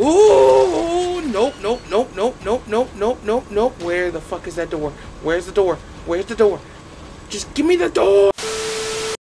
Ooh! Nope, nope, nope, nope, nope, nope, nope, nope, nope. Where the fuck is that door? Where's the door? Where's the door? Just give me the door!